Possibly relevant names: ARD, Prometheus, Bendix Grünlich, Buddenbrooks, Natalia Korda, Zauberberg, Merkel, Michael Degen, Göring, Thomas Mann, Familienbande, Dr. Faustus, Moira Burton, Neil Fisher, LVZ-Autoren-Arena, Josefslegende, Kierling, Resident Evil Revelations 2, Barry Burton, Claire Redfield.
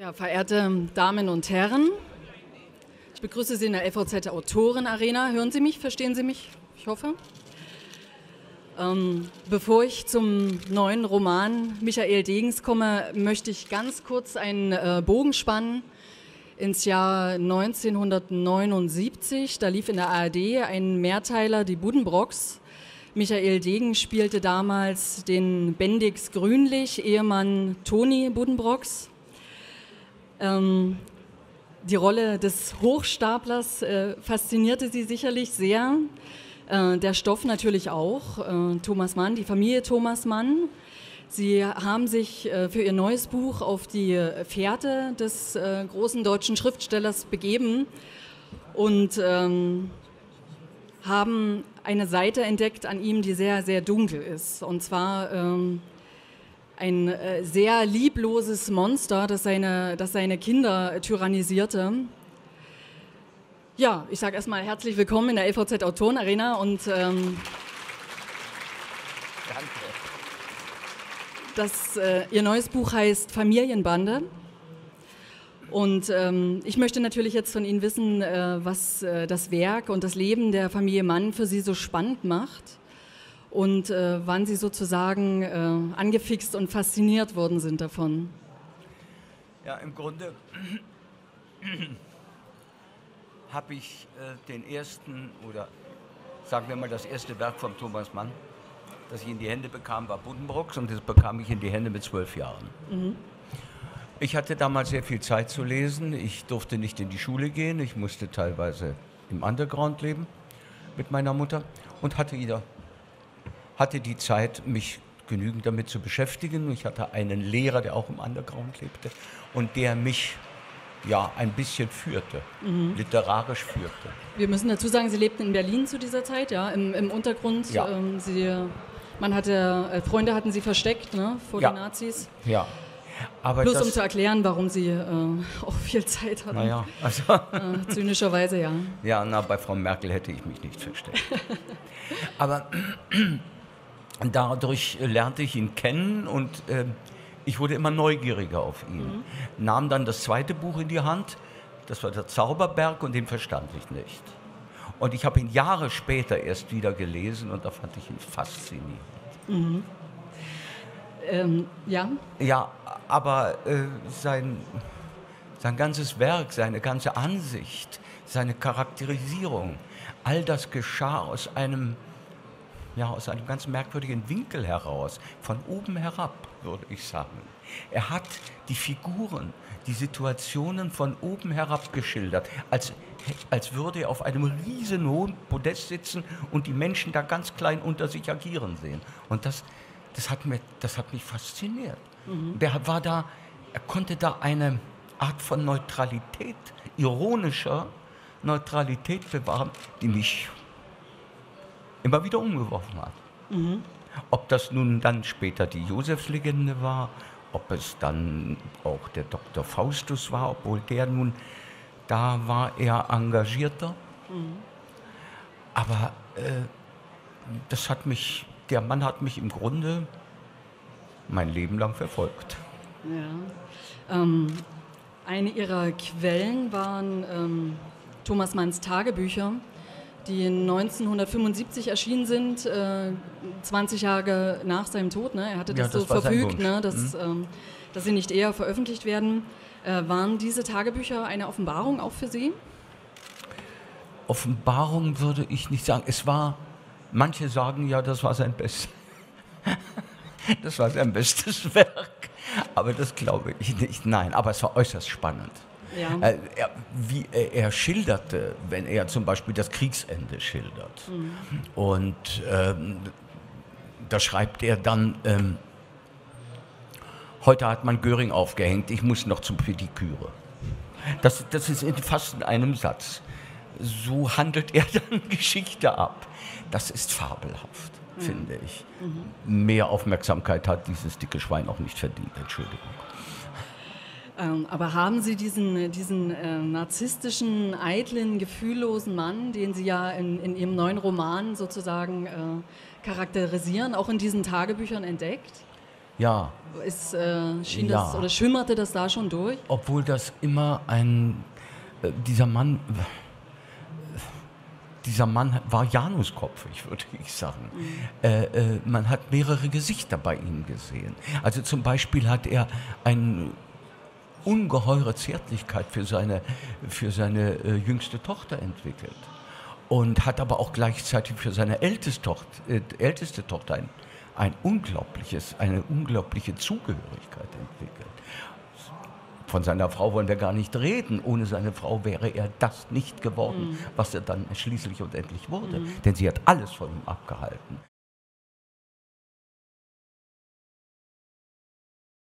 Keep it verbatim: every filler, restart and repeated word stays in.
Ja, verehrte Damen und Herren, ich begrüße Sie in der L V Z-Autoren-Arena. Hören Sie mich? Verstehen Sie mich? Ich hoffe. Ähm, bevor ich zum neuen Roman Michael Degens komme, möchte ich ganz kurz einen äh, Bogen spannen ins Jahr neunzehnhundertneunundsiebzig. Da lief in der A R D ein Mehrteiler, die Buddenbrooks. Michael Degen spielte damals den Bendix Grünlich, Ehemann Toni Buddenbrooks. Ähm, die Rolle des Hochstaplers äh, faszinierte sie sicherlich sehr. Der Stoff natürlich auch, Thomas Mann, die Familie Thomas Mann. Sie haben sich für ihr neues Buch auf die Fährte des großen deutschen Schriftstellers begeben und ähm, haben eine Seite entdeckt an ihm, die sehr, sehr dunkel ist. Und zwar ähm, ein sehr liebloses Monster, das seine, das seine Kinder tyrannisierte. Ja, ich sage erstmal herzlich willkommen in der L V Z-Autoren-Arena und ähm, danke. Das, äh, ihr neues Buch heißt Familienbande und ähm, ich möchte natürlich jetzt von Ihnen wissen, äh, was äh, das Werk und das Leben der Familie Mann für Sie so spannend macht und äh, wann Sie sozusagen äh, angefixt und fasziniert worden sind davon. Ja, im Grunde habe ich äh, den ersten, oder sagen wir mal das erste Werk von Thomas Mann, das ich in die Hände bekam, war Buddenbrooks, und das bekam ich in die Hände mit zwölf Jahren. Mhm. Ich hatte damals sehr viel Zeit zu lesen, ich durfte nicht in die Schule gehen, ich musste teilweise im Underground leben mit meiner Mutter und hatte, wieder, hatte die Zeit, mich genügend damit zu beschäftigen. Ich hatte einen Lehrer, der auch im Underground lebte und der mich ja ein bisschen führte, mhm. literarisch führte. Wir müssen dazu sagen, Sie lebten in Berlin zu dieser Zeit, ja, im, im Untergrund. Ja. Ähm, Sie, man hatte, äh, Freunde hatten Sie versteckt, ne, vor ja. den Nazis. Ja. Aber bloß das, um zu erklären, warum Sie äh, auch viel Zeit hatten. Na ja, also äh, zynischerweise, ja. Ja, na, bei Frau Merkel hätte ich mich nicht versteckt. Aber dadurch lernte ich ihn kennen und äh, ich wurde immer neugieriger auf ihn, mhm. nahm dann das zweite Buch in die Hand, das war der Zauberberg, und den verstand ich nicht. Und ich habe ihn Jahre später erst wieder gelesen und da fand ich ihn faszinierend. Mhm. Ähm, ja? Ja, aber äh, sein, sein ganzes Werk, seine ganze Ansicht, seine Charakterisierung, all das geschah aus einem, ja, aus einem ganz merkwürdigen Winkel heraus, von oben herab, würde ich sagen. Er hat die Figuren, die Situationen von oben herab geschildert, als, als würde er auf einem riesen hohen Podest sitzen und die Menschen da ganz klein unter sich agieren sehen. Und das, das, hat, mir, das hat mich fasziniert. Mhm. Der war da, er konnte da eine Art von Neutralität, ironischer Neutralität bewahren, die mich immer wieder umgeworfen hat. Mhm. Ob das nun dann später die Josefslegende war, ob es dann auch der Doktor Faustus war, obwohl der nun, da war er engagierter. Mhm. Aber äh, das hat mich, der Mann hat mich im Grunde mein Leben lang verfolgt. Ja. Ähm, eine ihrer Quellen waren ähm, Thomas Manns Tagebücher, die neunzehnhundertfünfundsiebzig erschienen sind, äh, zwanzig Jahre nach seinem Tod. Ne? Er hatte das, ja, das so verfügt, ne? dass, mhm. ähm, dass sie nicht eher veröffentlicht werden. Äh, waren diese Tagebücher eine Offenbarung auch für Sie? Offenbarung würde ich nicht sagen. Es war, manche sagen ja, das war sein Bestes. Das war sein bestes Werk. Aber das glaube ich nicht. Nein, aber es war äußerst spannend. Ja. Er, wie er, er schilderte, wenn er zum Beispiel das Kriegsende schildert. Mhm. Und ähm, da schreibt er dann, ähm, heute hat man Göring aufgehängt, ich muss noch zum Pediküre. Das, das ist in fast in einem Satz. So handelt er dann Geschichte ab. Das ist fabelhaft, mhm. finde ich. Mhm. Mehr Aufmerksamkeit hat dieses dicke Schwein auch nicht verdient, Entschuldigung. Aber haben Sie diesen, diesen äh, narzisstischen, eitlen, gefühllosen Mann, den Sie ja in, in Ihrem neuen Roman sozusagen äh, charakterisieren, auch in diesen Tagebüchern entdeckt? Ja. Ist, äh, schien ja. Das, oder schimmerte das da schon durch? Obwohl das immer ein, äh, dieser Mann, äh, dieser Mann war Januskopf, ich würde ich sagen. Mhm. Äh, äh, man hat mehrere Gesichter bei ihm gesehen. Also zum Beispiel hat er einen ungeheure Zärtlichkeit für seine, für seine äh, jüngste Tochter entwickelt und hat aber auch gleichzeitig für seine älteste Tochter, äh, älteste Tochter ein, ein unglaubliches, eine unglaubliche Zugehörigkeit entwickelt. Von seiner Frau wollen wir gar nicht reden. Ohne seine Frau wäre er das nicht geworden, mhm. was er dann schließlich und endlich wurde. Mhm. Denn sie hat alles von ihm abgehalten.